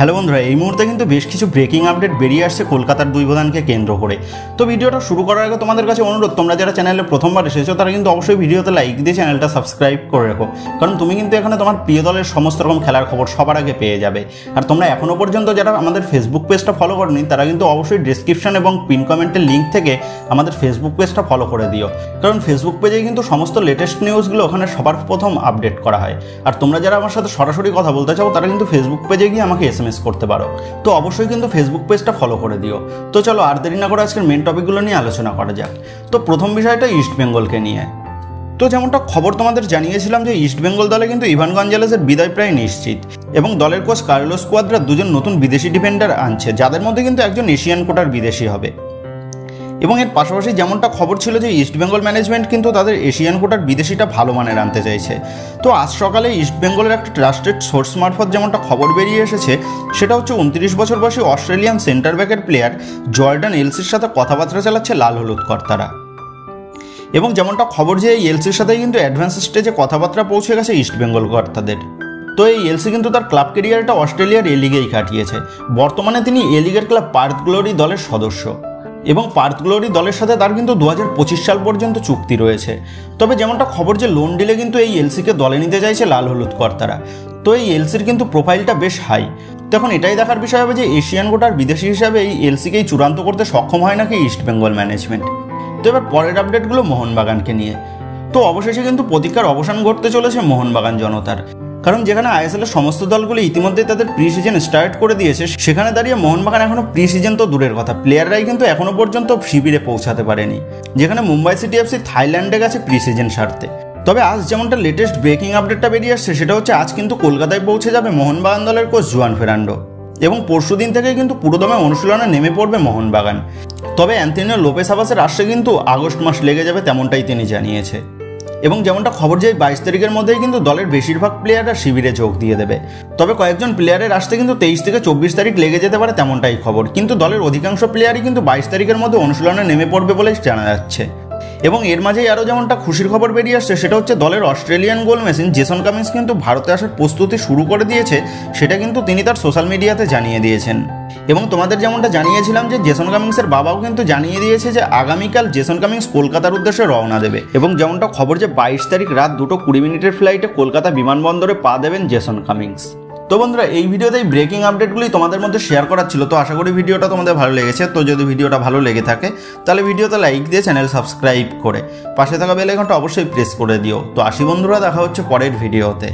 Hello बंधुरा এই মুহূর্তে কিন্তু বেশ কিছু ব্রেকিং আপডেট বেরিয়ে আসছে কলকাতার দুই প্রধানকে কেন্দ্র করে। তো ভিডিওটা শুরু করার আগে তোমাদের কাছে অনুরোধ, তোমরা যারা চ্যানেলে প্রথমবার এসেছো তারা কিন্তু অবশ্যই ভিডিওতে লাইক দিয়ে চ্যানেলটা সাবস্ক্রাইব করে রাখো, কারণ তুমি কিন্তু এখানে তোমার প্রিয় দলের সমস্ত রকম খেলার খবর সবার আগে পেয়ে যাবে। আর তোমরা এখনও পর্যন্ত যারা আমাদের ফেসবুক পেজটা ফলো করনি তারা কিন্তু অবশ্যই ডিসক্রিপশন এবং পিন কমেন্টের লিঙ্ক থেকে আমাদের ফেসবুক পেজটা ফলো করে দিও, কারণ ফেসবুক পেজে কিন্তু সমস্ত লেটেস্ট নিউজগুলো ওখানে সবার প্রথম আপডেট করা হয়। আর তোমরা যারা আমার সাথে সরাসরি কথা বলতে চাও তারা কিন্তু ফেসবুক পেজে গিয়ে আমাকে SMS করতে পারো, তো অবশ্যই কিন্তু ফেসবুক পেজটা ফলো করে দিও। তো চলো আর দেরি না করে আজকের মেন টপিকগুলো নিয়ে আলোচনা করা যাক। তো প্রথম বিষয়টা ইস্ট বেঙ্গলকে নিয়ে। তো যেমনটা খবর তোমাদের জানিয়েছিলাম যে ইস্ট বেঙ্গল দলে কিন্তু ইভান গঞ্জালেসের বিদায় প্রায় নিশ্চিত এবং দলের কোচ কার্লোস দুজন নতুন বিদেশি ডিফেন্ডার আনছে, যাদের মধ্যে কিন্তু একজন এশিয়ান কোটার বিদেশি হবে। এবং এর পাশাপাশি যেমনটা খবর ছিল যে ইস্ট বেঙ্গল ম্যানেজমেন্ট কিন্তু তাদের এশিয়ান কোটার বিদেশিটা ভালো মানের আনতে চাইছে। তো আজ সকালে ইস্ট বেঙ্গলের একটা ট্রাস্টেড সোর্স মারফত যেমনটা খবর বেরিয়ে এসেছে সেটা হচ্ছে 29 বছর বয়সী অস্ট্রেলিয়ান সেন্টার ব্যাকের প্লেয়ার জর্ডান এলসির সাথে কথাবার্তা চালাচ্ছে লাল হলুদ কর্তারা, এবং যেমনটা খবর যে এই এলসির সাথে কিন্তু অ্যাডভান্স স্টেজে কথাবার্তা পৌঁছে গেছে ইস্ট বেঙ্গল কর্তাদের। তো এই এলসি কিন্তু তার ক্লাব ক্যারিয়ারটা অস্ট্রেলিয়ার এ লিগেই কাটিয়েছে। বর্তমানে তিনি এ লিগের ক্লাব পার্থ গ্লোরি দলের সদস্য এবং পার্থ গ্লোরি দলের সাথে তার কিন্তু 2025 সাল পর্যন্ত চুক্তি রয়েছে। তবে যেমনটা খবর যে লোন ডিলে কিন্তু এই এলসিকে দলে নিতে চাইছে লাল হলুদ কর্তারা। তো এই এলসির কিন্তু প্রোফাইলটা বেশ হাই, তখন এটাই দেখার বিষয় হবে যে এশিয়ান কোটার বিদেশি হিসাবে এই এলসিকেই চূড়ান্ত করতে সক্ষম হয় নাকি ইস্ট বেঙ্গল ম্যানেজমেন্ট। তো এবার পরের আপডেটগুলো মোহনবাগানকে নিয়ে। তো অবশেষে কিন্তু প্রতীক্ষার অবসান ঘটতে চলেছে মোহনবাগান জনতার, কারণ যেখানে আইএসএলের সমস্ত দলগুলি ইতিমধ্যেই তাদের প্রি সিজন স্টার্ট করে দিয়েছে সেখানে দাঁড়িয়ে মোহনবাগান এখনও প্রি সিজন তো দূরের কথা, প্লেয়াররাই কিন্তু এখনও পর্যন্ত শিবিরে পৌঁছাতে পারেনি, যেখানে মুম্বাই সিটি এফসি থাইল্যান্ডে গেছে প্রি সিজন সারতে। তবে আজ যেমনটা লেটেস্ট ব্রেকিং আপডেটটা বেরিয়ে আসছে সেটা হচ্ছে আজ কিন্তু কলকাতায় পৌঁছে যাবে মোহনবাগান দলের কোচ জুয়ান ফের্নান্ডো এবং পরশু দিন থেকে কিন্তু পুরোদমে অনুশীলনে নেমে পড়বে মোহনবাগান। তবে অ্যান্থনিও লোপেস আবাসের আসছে কিন্তু আগস্ট মাস লেগে যাবে তেমনটাই তিনি জানিয়েছে, এবং যেমনটা খবর যে 22 তারিখের মধ্যেই কিন্তু দলের বেশিরভাগ প্লেয়াররা শিবিরে যোগ দিয়ে দেবে। তবে কয়েকজন প্লেয়ারের আসতে কিন্তু 23 থেকে 24 তারিখ লেগে যেতে পারে তেমনটাই খবর, কিন্তু দলের অধিকাংশ প্লেয়ারই কিন্তু 22 তারিখের মধ্যে অনুশীলনে নেমে পড়বে বলেই জানা যাচ্ছে। এবং এর মাঝেই আরও যেমনটা খুশির খবর বেরিয়ে আসছে সেটা হচ্ছে দলের Australian goal machine Jason Cummings কিন্তু ভারতে আসার প্রস্তুতি শুরু করে দিয়েছে, সেটা কিন্তু তিনি তার সোশ্যাল মিডিয়াতে জানিয়ে দিয়েছেন। এবং তোমাদের যেমনটা জানিয়েছিলাম যে জেসন কামিংসের বাবাও কিন্তু জানিয়ে দিয়েছে যে আগামীকাল জেসন কামিংস কলকাতার উদ্দেশ্যে রওনা দেবে, এবং যেমনটা খবর যে 22 তারিখ রাত 2:20 ফ্লাইটে কলকাতা বিমানবন্দরে পা দেবেন জেসন কামিংস। তো বন্ধুরা এই ভিডিওতে এই ব্রেকিং আপডেটগুলি তোমাদের মধ্যে শেয়ার করার ছিল, তো আশা করি ভিডিওটা তোমাদের ভালো লেগেছে। তো যদি ভিডিওটা ভালো লেগে থাকে তাহলে ভিডিওতে লাইক দিয়ে চ্যানেল সাবস্ক্রাইব করে পাশে থাকা বেল আইকনটা অবশ্যই প্রেস করে দিও। তো আসি বন্ধুরা, দেখা হচ্ছে পরের ভিডিওতে।